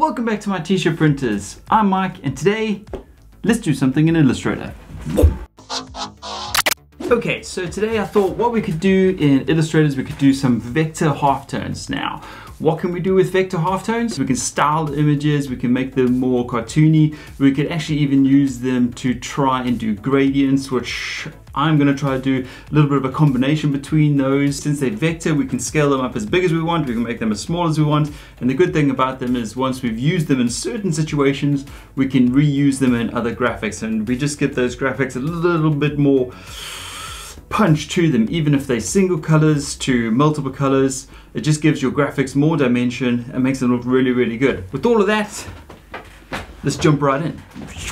Welcome back to My T Shirt Printers. I'm Mike, and today, let's do something in Illustrator. Okay, so today I thought what we could do in Illustrator is we could do some vector halftones now. What can we do with vector halftones? We can style images, we can make them more cartoony, we could actually even use them to try and do gradients, which I'm gonna try to do a little bit of a combination between those. Since they're vector, we can scale them up as big as we want, we can make them as small as we want, and the good thing about them is once we've used them in certain situations, we can reuse them in other graphics, and we just get those graphics a little bit more punch to them. Even if they're single colors to multiple colors, it just gives your graphics more dimension and makes them look really, really good. With all of that, let's jump right in.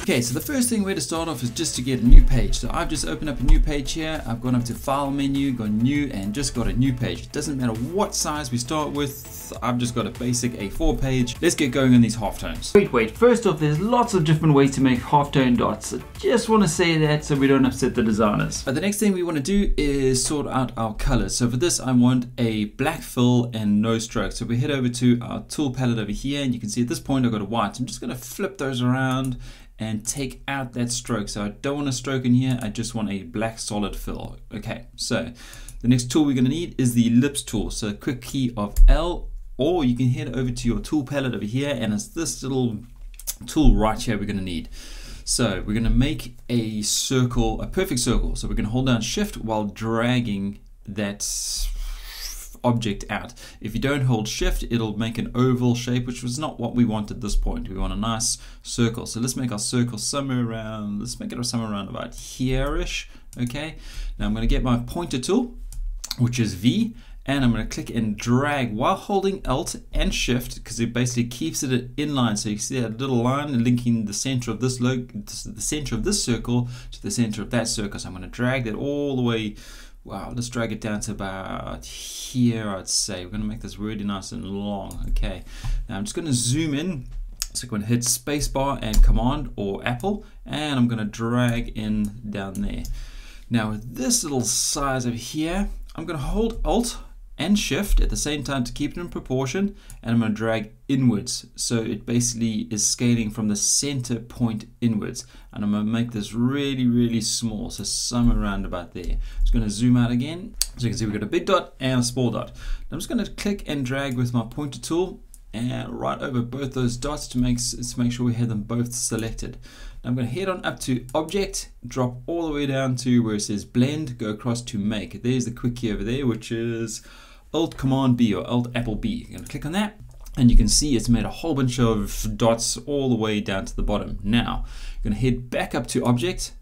Okay, so the first thing where to start off is just to get a new page. So I've just opened up a new page here. I've gone up to File menu, gone New, and just got a new page. It doesn't matter what size we start with. I've just got a basic A4 page. Let's get going on these halftones. Wait. First off, there's lots of different ways to make halftone dots. I just want to say that so we don't upset the designers. But the next thing we want to do is sort out our colors. So for this, I want a black fill and no stroke. So we head over to our tool palette over here, and you can see at this point I've got a white. So I'm just going to flip those around and take out that stroke. So I don't want a stroke in here, I just want a black solid fill. Okay, so the next tool we're going to need is the ellipse tool. So a quick key of L, or you can head over to your tool palette over here, and it's this little tool right here we're going to need. So we're going to make a circle, a perfect circle. So we're going to hold down Shift while dragging that object out. If you don't hold Shift, it'll make an oval shape, which was not what we want at this point. We want a nice circle. So let's make our circle somewhere around, let's make it somewhere around about here-ish. Okay, now I'm going to get my pointer tool, which is V, and I'm going to click and drag while holding Alt and Shift, because it basically keeps it in line. So you can see that little line linking the center of this the center of this circle to the center of that circle. So I'm going to drag that all the way. Wow, let's drag it down to about here, I'd say. We're going to make this really nice and long. Okay, now I'm just going to zoom in. So I'm going to hit spacebar and Command or Apple, and I'm going to drag in down there. Now with this little size over here, I'm going to hold Alt and Shift at the same time to keep it in proportion, and I'm going to drag inwards. So it basically is scaling from the center point inwards, and I'm going to make this really, really small, so somewhere around about there. I'm just going to zoom out again. So you can see we've got a big dot and a small dot. I'm just going to click and drag with my pointer tool and right over both those dots to make sure we have them both selected. Now I'm going to head on up to Object, drop all the way down to where it says Blend, go across to Make. There's the quick key over there, which is Alt Command B or Alt Apple B. You're going to click on that, and you can see it's made a whole bunch of dots all the way down to the bottom. Now you're going to head back up to Object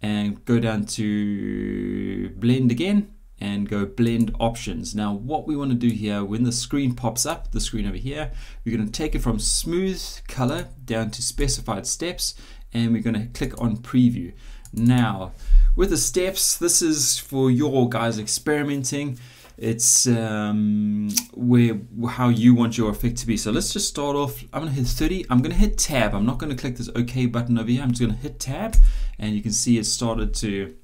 and go down to Blend again and go Blend Options. Now what we want to do here, when the screen pops up, the screen over here, we're going to take it from smooth color down to specified steps, and we're going to click on Preview. Now with the steps, this is for your guys experimenting. It's how you want your effect to be. So let's just start off. I'm gonna hit 30, I'm gonna hit Tab. I'm not gonna click this OK button over here. I'm just gonna hit Tab, and you can see it started to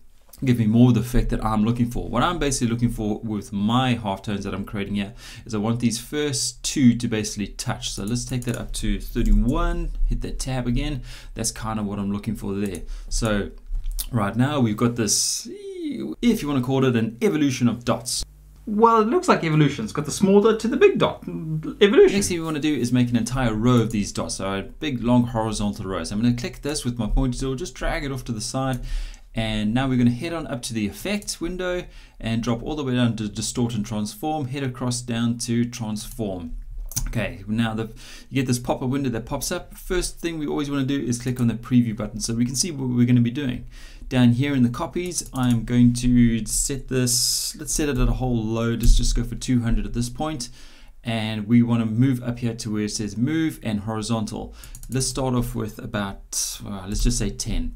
give me more of the effect that I'm looking for. What I'm basically looking for with my halftones that I'm creating here is I want these first two to basically touch. So let's take that up to 31, hit that Tab again. That's kind of what I'm looking for there. So right now we've got this, if you want to call it an evolution of dots. Well, it looks like evolution. It's got the small dot to the big dot. Evolution. Next thing we want to do is make an entire row of these dots. So a big, long horizontal row. So I'm going to click this with my pointer tool, just drag it off to the side. And now we're going to head on up to the effects window and drop all the way down to Distort and Transform. Head across down to Transform. Okay, now you get this pop-up window that pops up. First thing we always want to do is click on the preview button so we can see what we're going to be doing. Down here in the copies, I'm going to set this, let's set it at a whole load. Let's just go for 200 at this point. And we want to move up here to where it says Move and Horizontal. Let's start off with about, let's just say 10.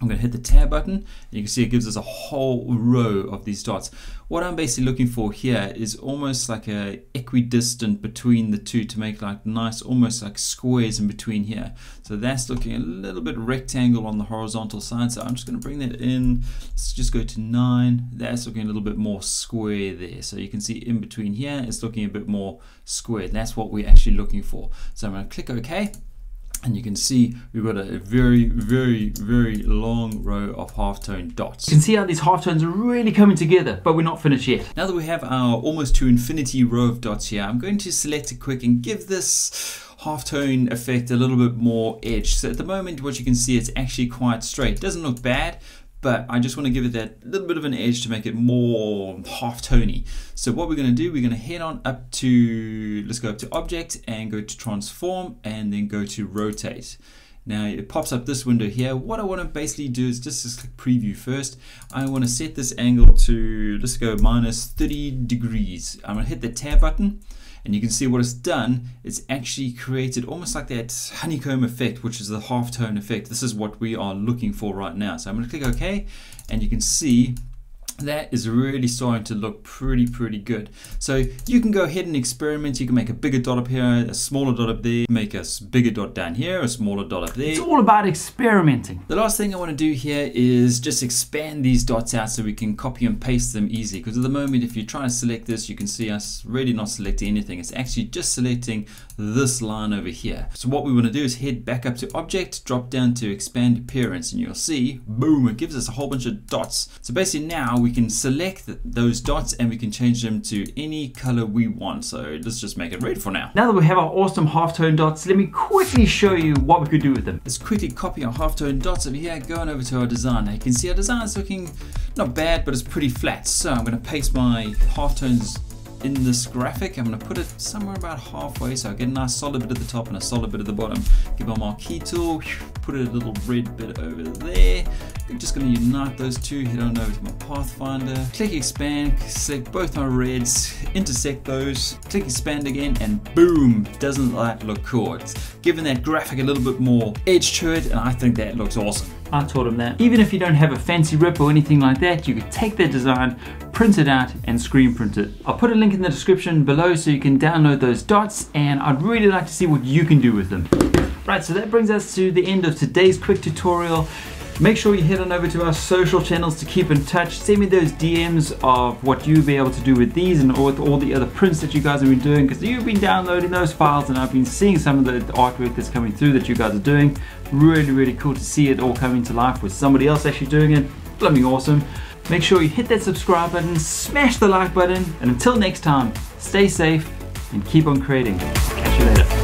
I'm going to hit the tab button, and you can see it gives us a whole row of these dots. What I'm basically looking for here is almost like a equidistant between the two to make like nice, almost like squares in between here. So that's looking a little bit rectangle on the horizontal side. So I'm just going to bring that in. Let's just go to 9. That's looking a little bit more square there. So you can see in between here, it's looking a bit more square. That's what we're actually looking for. So I'm going to click OK. And you can see we've got a very, very, very long row of halftone dots. You can see how these halftones are really coming together, but we're not finished yet. Now that we have our almost to infinity row of dots here, I'm going to select it quick and give this halftone effect a little bit more edge. So at the moment, what you can see, it's actually quite straight. It doesn't look bad, but I just want to give it that little bit of an edge to make it more halftone-y. So what we're going to do, we're going to head on up to, let's go up to Object and go to Transform and then go to Rotate. Now it pops up this window here. What I want to basically do is just click Preview first. I want to set this angle to, let's go -30 degrees. I'm going to hit the Tab button. And you can see what it's done, it's actually created almost like that honeycomb effect, which is the halftone effect. This is what we are looking for right now. So I'm going to click OK, and you can see that is really starting to look pretty good. So you can go ahead and experiment. You can make a bigger dot up here, a smaller dot up there, make a bigger dot down here, a smaller dot up there. It's all about experimenting. The last thing I want to do here is just expand these dots out so we can copy and paste them easy, because at the moment if you try to select this, you can see us really not selecting anything. It's actually just selecting this line over here. So what we want to do is head back up to Object, drop down to Expand Appearance, and you'll see, boom, it gives us a whole bunch of dots. So basically now we can select those dots and we can change them to any color we want. So let's just make it red for now. Now that we have our awesome halftone dots, let me quickly show you what we could do with them. Let's quickly copy our halftone dots over here, going over to our design. Now you can see our design is looking not bad, but it's pretty flat. So I'm going to paste my halftones in this graphic. I'm going to put it somewhere about halfway, so I get a nice solid bit at the top and a solid bit at the bottom. Give my marquee tool, put it a little red bit over there. I'm just going to unite those two, head on over to my Pathfinder, click Expand, select both my reds, intersect those, click Expand again, and boom, doesn't that look cool? It's giving that graphic a little bit more edge to it, and I think that looks awesome. I taught him that. Even if you don't have a fancy RIP or anything like that, you could take that design, print it out, and screen print it. I'll put a link in the description below so you can download those dots, and I'd really like to see what you can do with them. Right, so that brings us to the end of today's quick tutorial. Make sure you head on over to our social channels to keep in touch. Send me those DMs of what you'll be able to do with these and with all the other prints that you guys have been doing, because you've been downloading those files and I've been seeing some of the artwork that's coming through that you guys are doing. Really cool to see it all coming to life with somebody else actually doing it. Blooming awesome. Make sure you hit that subscribe button, smash the like button, and until next time, stay safe and keep on creating. Catch you later.